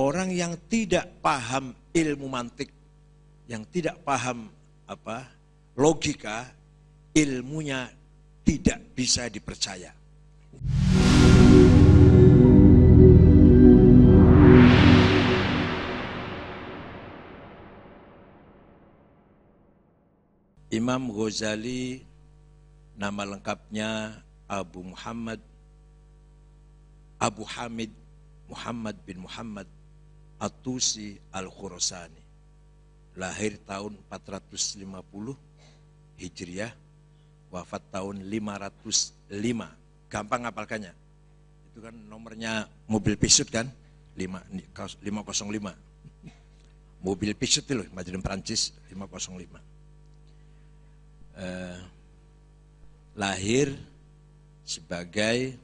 orang yang tidak paham ilmu mantik, yang tidak paham logika, ilmunya tidak bisa dipercaya. Imam Ghazali, nama lengkapnya Abu Muhammad Abu Hamid Muhammad bin Muhammad Atusi al Khurasani, lahir tahun 450 Hijriah, wafat tahun 505. Gampang ngapalkannya. Itu kan nomornya mobil Peugeot kan? 505. Mobil Peugeot itu loh, majelis Prancis 505. Lahir sebagai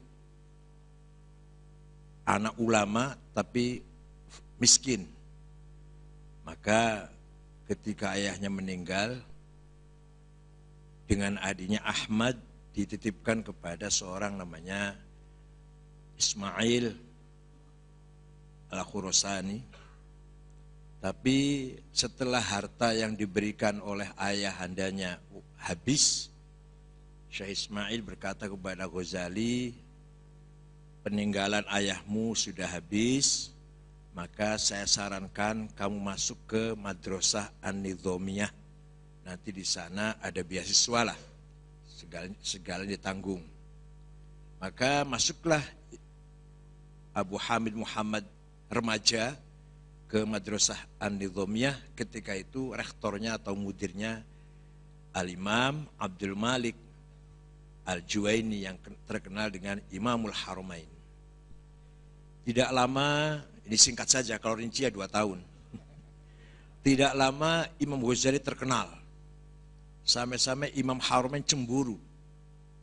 anak ulama tapi miskin, maka ketika ayahnya meninggal dengan adiknya Ahmad dititipkan kepada seorang namanya Ismail al-Khurasani, tapi setelah harta yang diberikan oleh ayahandanya habis, Syekh Ismail berkata kepada Ghazali, peninggalan ayahmu sudah habis, maka saya sarankan kamu masuk ke madrasah an-Nidhamiyah. Nanti di sana ada beasiswa lah, segala ditanggung. Maka masuklah Abu Hamid Muhammad remaja ke madrasah an-Nidhamiyah. Ketika itu rektornya atau mudirnya Al-Imam Abdul Malik al-Juwayni yang terkenal dengan Imamul Haramain. Tidak lama, ini singkat saja, kalau rinci ya 2 tahun. Tidak lama Imam Ghazali terkenal. Sampai-sampai Imam Haramain cemburu.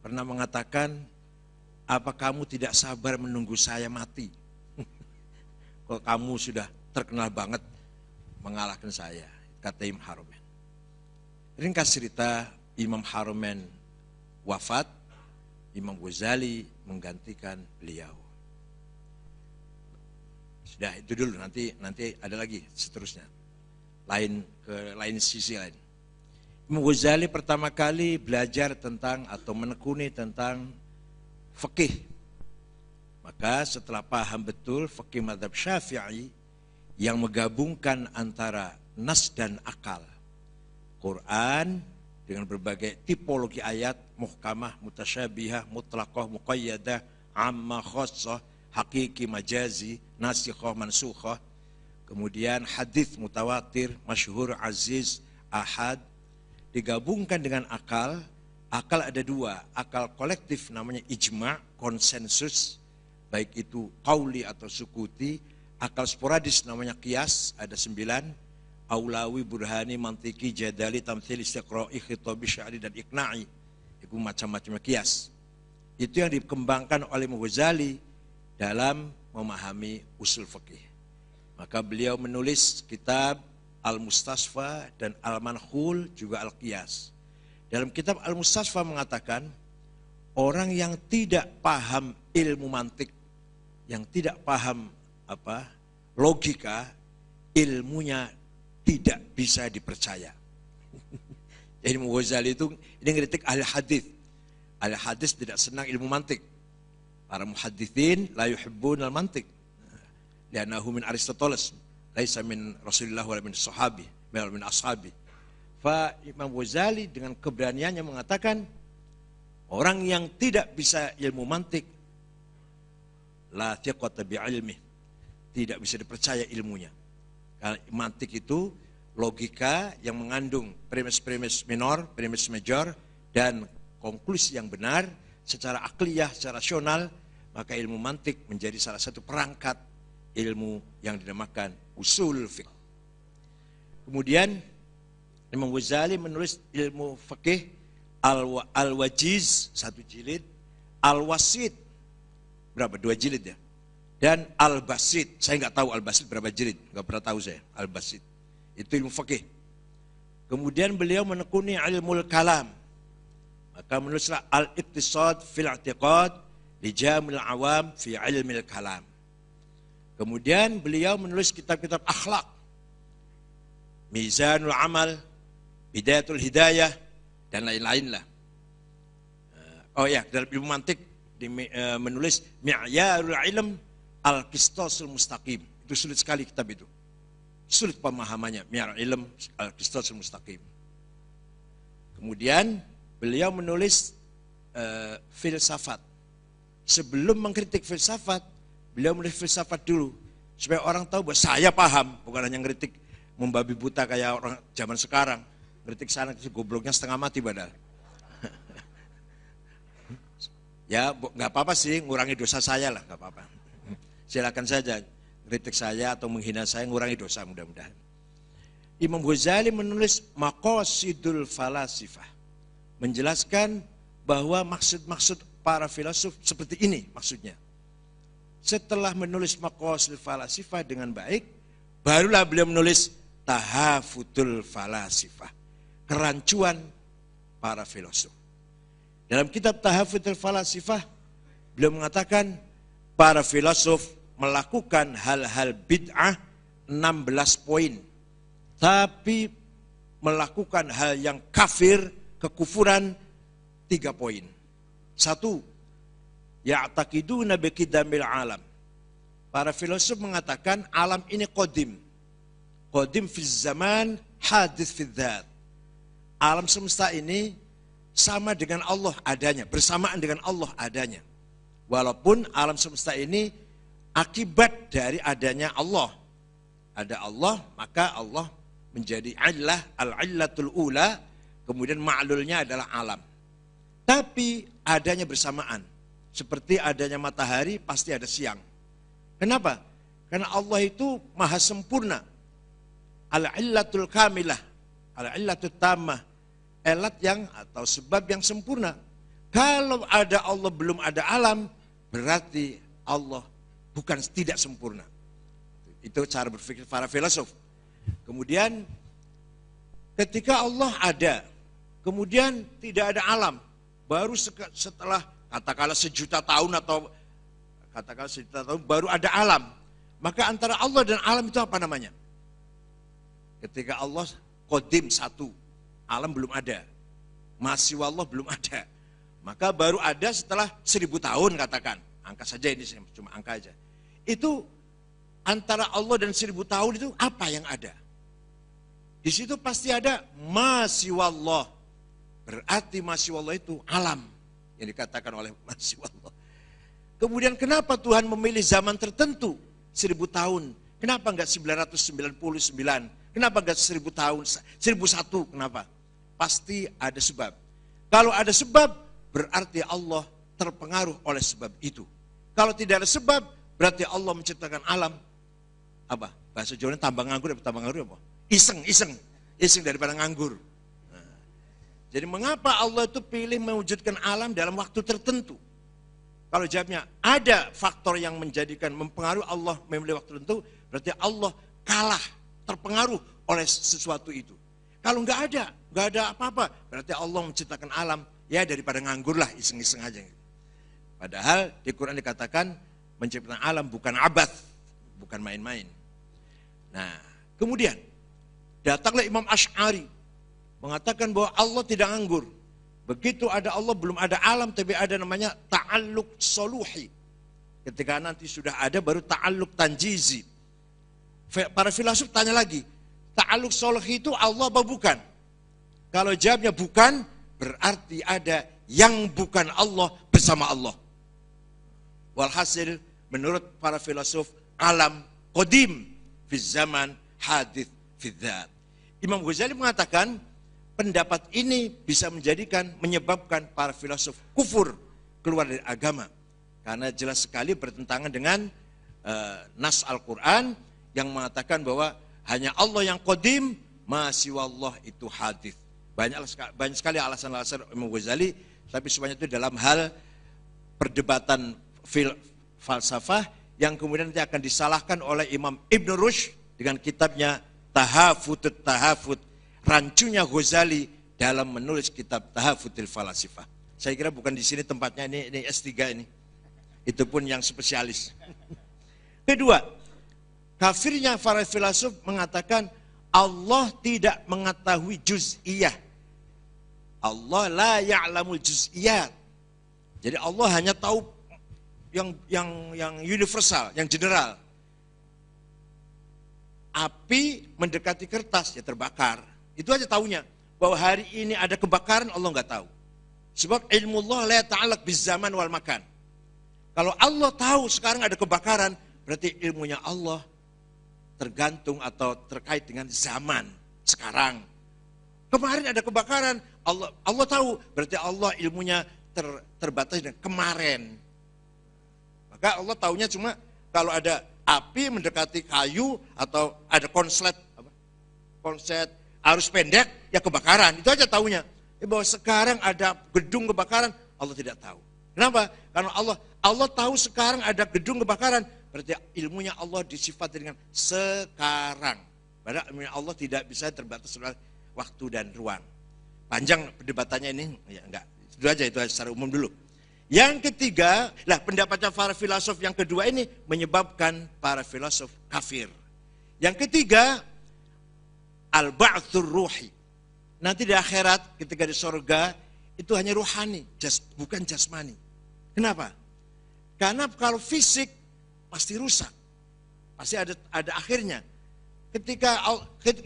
Pernah mengatakan, apa kamu tidak sabar menunggu saya mati? Kalau kamu sudah terkenal banget mengalahkan saya, kata Imam Haramain. Ringkas cerita, Imam Haramain wafat, Imam Ghazali menggantikan beliau. Sudah itu dulu, nanti ada lagi seterusnya. Lain sisi lain. Imam Ghazali pertama kali belajar tentang atau menekuni tentang fikih. Maka setelah paham betul fikih madhab Syafi'i yang menggabungkan antara nas dan akal. Quran dengan berbagai tipologi ayat, muhkamah, mutasyabihah, mutlaqah, muqayyadah, ammah, khossah, hakiki, majazi, nasikhah, mansukhah, kemudian hadis mutawatir, masyhur, aziz, ahad, digabungkan dengan akal. Akal ada 2, akal kolektif namanya ijma', konsensus, baik itu qauli atau sukuti. Akal sporadis namanya qiyas, ada 9, aulawi, burhani, mantiki, jadali, tamthil, istiqra'i, khitabi, sya'ri, dan ikna'i. Itu macam-macam qiyas. Itu yang dikembangkan oleh Imam Ghazali dalam memahami usul fakih. Maka beliau menulis kitab al mustasfa dan al mankhul, juga al qiyas. Dalam kitab al mustasfa mengatakan, orang yang tidak paham ilmu mantik, yang tidak paham logika, ilmunya tidak bisa dipercaya. Jadi Imam Ghazali itu ini ngeritik ahli hadis. Ahli hadis tidak senang ilmu mantik. Para muhadditsin la yuhibbun al-mantiq. Li'annahu min Aristoteles, laisa min Rasulillah wala min sahabi, wala min ashabi. Fa Imam Ghazali dengan keberaniannya mengatakan, orang yang tidak bisa ilmu mantik la thiqata bi'ilmih, tidak bisa dipercaya ilmunya. Mantik itu logika yang mengandung premis-premis minor, premis major, dan konklusi yang benar secara akliyah, secara rasional. Maka ilmu mantik menjadi salah satu perangkat ilmu yang dinamakan usul fiqh. Kemudian Imam Ghazali menulis ilmu fikih al-wajiz 1 jilid, al-wasit berapa? 2 jilid ya. Dan al-basit, saya nggak tahu al-basit berapa jilid, nggak pernah tahu saya al-basit. Itu ilmu fakih. Kemudian beliau menekuni ilmu kalam. Maka menulislah al-iqtishad fil-i'tiqad li jamil awam fi ilmil kalam. Kemudian beliau menulis kitab-kitab akhlak. Mizanul amal, bidayatul hidayah, dan lain-lain lah. Oh ya, dalam ilmu mantik menulis mi'yarul ilm al-qistosul mustaqim. Itu sulit sekali kitab itu. Sulit pemahamannya, mi'yarul ilm al-qistosul mustaqim. Kemudian beliau menulis filsafat. Sebelum mengkritik filsafat, beliau menulis filsafat dulu supaya orang tahu bahwa saya paham, bukan hanya ngeritik membabi buta kayak orang zaman sekarang. Ngeritik sana gobloknya setengah mati padahal. Ya, nggak apa-apa sih, ngurangi dosa saya lah, nggak apa-apa. Silakan saja kritik saya atau menghina saya, ngurangi dosa mudah-mudahan. Imam Ghazali menulis Maqasidul Falasifah, menjelaskan bahwa maksud-maksud para filsuf seperti ini maksudnya. Setelah menulis Maqasidul Falasifah dengan baik, barulah beliau menulis Tahafutul Falasifah, kerancuan para filsuf. Dalam kitab Tahafut Falasifah, beliau mengatakan para filsuf melakukan hal-hal bid'ah 16 poin, tapi melakukan hal yang kafir, kekufuran 3 poin. 1, ya'taqiduna biqidamil alam. Para filsuf mengatakan alam ini qadim. Qadim fi zaman, hadis fi dzat. Alam semesta ini sama dengan Allah adanya, bersamaan dengan Allah adanya. Walaupun alam semesta ini akibat dari adanya Allah. Ada Allah, maka Allah menjadi illah, al-illatul ula, kemudian ma'lulnya adalah alam. Tapi adanya bersamaan. Seperti adanya matahari, pasti ada siang. Kenapa? Karena Allah itu maha sempurna. Al-illatul kamilah, al-illatul tamah, elat yang atau sebab yang sempurna. Kalau ada Allah belum ada alam, berarti Allah bukan tidak sempurna. Itu cara berpikir para filsuf. Kemudian ketika Allah ada, kemudian tidak ada alam, baru setelah katakanlah sejuta tahun atau katakanlah sejuta tahun baru ada alam. Maka antara Allah dan alam itu apa namanya? Ketika Allah qadim 1, alam belum ada, masih Allah belum ada, maka baru ada setelah 1000 tahun katakan, angka saja ini cuma angka aja. Itu antara Allah dan 1000 tahun itu apa yang ada? Di situ pasti ada masih Allah, berarti masih Allah itu alam yang dikatakan oleh masih Allah. Kemudian kenapa Tuhan memilih zaman tertentu 1000 tahun? Kenapa enggak 999? Kenapa enggak 1000 tahun, 1001, kenapa? Pasti ada sebab. Kalau ada sebab, berarti Allah terpengaruh oleh sebab itu. Kalau tidak ada sebab, berarti Allah menciptakan alam. Apa? Bahasa Jawanya tambah nganggur, tambah nganggur apa? Iseng, iseng. Iseng daripada nganggur. Nah, jadi mengapa Allah itu pilih mewujudkan alam dalam waktu tertentu? Kalau jawabnya, ada faktor yang menjadikan mempengaruhi Allah memilih waktu tertentu, berarti Allah kalah, terpengaruh oleh sesuatu itu. Kalau nggak ada apa-apa, berarti Allah menciptakan alam, ya daripada nganggur lah, iseng-iseng aja. Padahal di Quran dikatakan menciptakan alam bukan abad, bukan main-main. Nah, kemudian datanglah Imam Ash'ari mengatakan bahwa Allah tidak nganggur. Begitu ada Allah belum ada alam, tapi ada namanya ta'alluq soluhi. Ketika nanti sudah ada baru ta'alluq tanjizi. Para filsuf tanya lagi, ta'alluq soluhi itu Allah apa bukan? Kalau jawabnya bukan, berarti ada yang bukan Allah bersama Allah. Walhasil menurut para filsuf, alam qadim fi zaman, hadis fi dzat. Imam Ghazali mengatakan pendapat ini bisa menyebabkan para filsuf kufur, keluar dari agama, karena jelas sekali bertentangan dengan nas Al-Quran yang mengatakan bahwa hanya Allah yang qadim, masiwallah itu hadis. Banyak sekali alasan-alasan Imam Ghazali, tapi semuanya itu dalam hal perdebatan falsafah yang kemudian nanti akan disalahkan oleh Imam Ibn Rushd dengan kitabnya Tahafut Tahafut, rancunya Ghazali dalam menulis kitab Tahafutil Falasifah. Saya kira bukan di sini tempatnya, ini S3 ini. Itu pun yang spesialis. Kedua, Kafirnya para filsuf mengatakan Allah tidak mengetahui juz'iyah. Allah la ya'lamul juz'iyat. Jadi Allah hanya tahu yang universal, yang general. Api mendekati kertas ya terbakar. Itu aja taunya. Bahwa hari ini ada kebakaran Allah nggak tahu. Sebab ilmu Allah la ta'alaq bizaman wal makan. Kalau Allah tahu sekarang ada kebakaran, berarti ilmunya Allah tergantung atau terkait dengan zaman sekarang. Kemarin ada kebakaran, Allah tahu, berarti Allah ilmunya terbatas dengan kemarin. Maka Allah taunya cuma kalau ada api mendekati kayu atau ada konslet arus pendek, ya kebakaran. Itu aja taunya. Bahwa sekarang ada gedung kebakaran, Allah tidak tahu. Kenapa? Karena Allah tahu sekarang ada gedung kebakaran, berarti ilmunya Allah disifat dengan sekarang. Padahal ilmunya Allah tidak bisa terbatas oleh waktu dan ruang. Panjang perdebatannya ini, ya enggak. Itu aja, itu secara umum dulu. Yang ketiga, lah pendapatnya para filsuf yang kedua ini menyebabkan para filsuf kafir. Yang ketiga, al-ba'thur ruhi. Nanti di akhirat ketika di surga itu hanya ruhani, bukan jasmani. Kenapa? Karena kalau fisik pasti rusak, pasti ada akhirnya. Ketika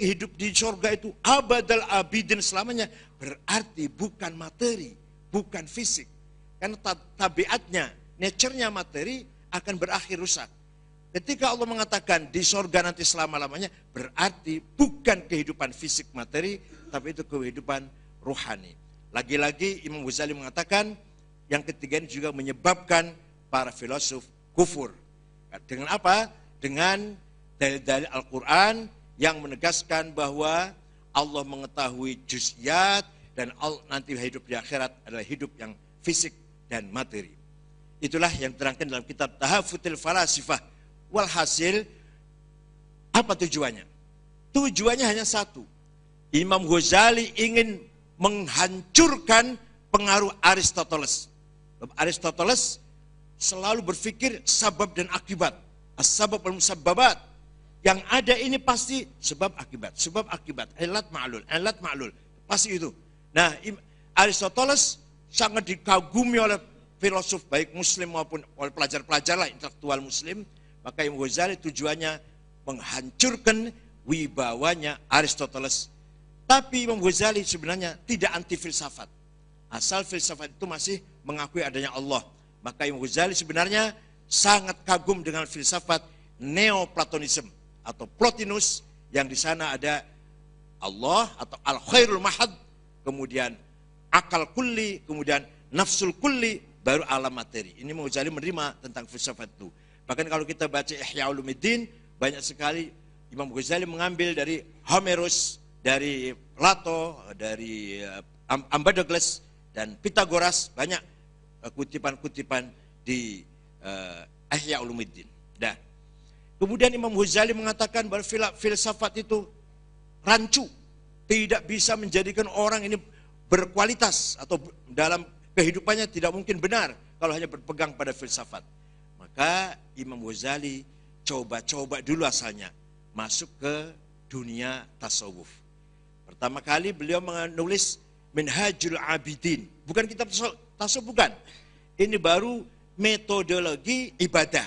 hidup di surga itu abadal abidin selamanya, berarti bukan materi, bukan fisik. Karena tabiatnya, nature-nya materi akan berakhir rusak. Ketika Allah mengatakan di surga nanti selama-lamanya, berarti bukan kehidupan fisik materi, tapi itu kehidupan rohani. Lagi-lagi Imam Ghazali mengatakan yang ketiga ini juga menyebabkan para filsuf kufur. Dengan apa? Dengan dalil-dalil Al-Quran yang menegaskan bahwa Allah mengetahui juz'iyat dan nanti hidup di akhirat adalah hidup yang fisik dan materi. Itulah yang diterangkan dalam kitab Tahafatul Falasifah. Walhasil, apa tujuannya? Tujuannya hanya satu. Imam Ghazali ingin menghancurkan pengaruh Aristoteles. Aristoteles selalu berpikir sabab dan akibat, as-sabab wal-musabbabat. Yang ada ini pasti sebab akibat, ilat ma'lul, pasti itu. Nah, Aristoteles sangat dikagumi oleh filosof baik Muslim maupun oleh pelajar-pelajar lah intelektual Muslim. Maka Imam Ghazali tujuannya menghancurkan wibawanya Aristoteles. Tapi Imam Ghazali sebenarnya tidak anti filsafat, asal filsafat itu masih mengakui adanya Allah. Maka Imam Ghazali sebenarnya sangat kagum dengan filsafat neoplatonism atau Plotinus, yang di sana ada Allah atau al-khairul mahad, kemudian akal kulli, kemudian nafsul kulli, baru alam materi. Ini Imam Ghazali menerima tentang filsafat itu. Bahkan kalau kita baca Ihya Ulumidin, banyak sekali Imam Ghazali mengambil dari Homerus, dari Plato, dari Ambedogles dan Pitagoras, banyak kutipan-kutipan di Ihya Ulumuddin. Nah, kemudian Imam Ghazali mengatakan bahwa filsafat itu rancu, tidak bisa menjadikan orang ini berkualitas atau dalam kehidupannya tidak mungkin benar kalau hanya berpegang pada filsafat. Maka Imam Ghazali coba-coba dulu asalnya masuk ke dunia tasawuf. Pertama kali beliau menulis Minhajul Abidin, bukan kitab tasawuf, bukan. Ini baru metodologi ibadah.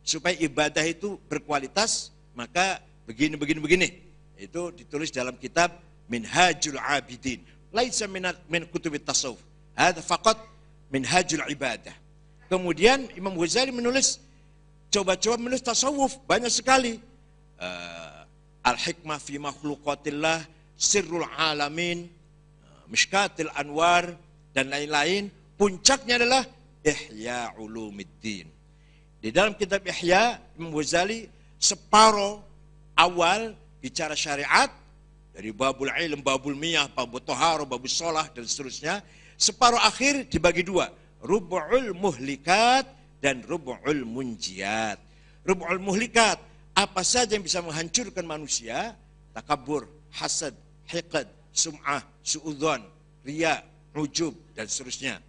Supaya ibadah itu berkualitas, maka begini. Itu ditulis dalam kitab Minhajul Abidin. Laisa min kutubit tasawuf. Hadza faqat minhajul ibadah. Kemudian Imam Ghazali menulis, coba-coba menulis tasawuf, banyak sekali. Al-hikmah fi makhluqatillah, sirrul alamin, mishkatil anwar, dan lain-lain. Puncaknya adalah Ihya Ulumuddin. Di dalam kitab Ihya, Imam Ghazali separuh awal bicara syariat, dari babul ilm, babul miyah, babul toharo, babul sholah, dan seterusnya. Separuh akhir dibagi dua, rubu'ul muhlikat dan rubu'ul munjiat. Rubu'ul muhlikat, apa saja yang bisa menghancurkan manusia, takabur, hasad, hiqad, sum'ah, su'udhon, riya, ujub, dan seterusnya.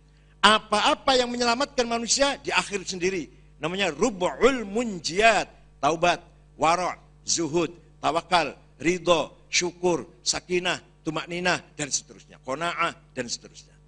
Apa-apa yang menyelamatkan manusia di akhir sendiri namanya rubu'ul munjiat, taubat, wara', zuhud, tawakal, ridho, syukur, sakinah, tumakninah, dan seterusnya. Qona'ah, dan seterusnya.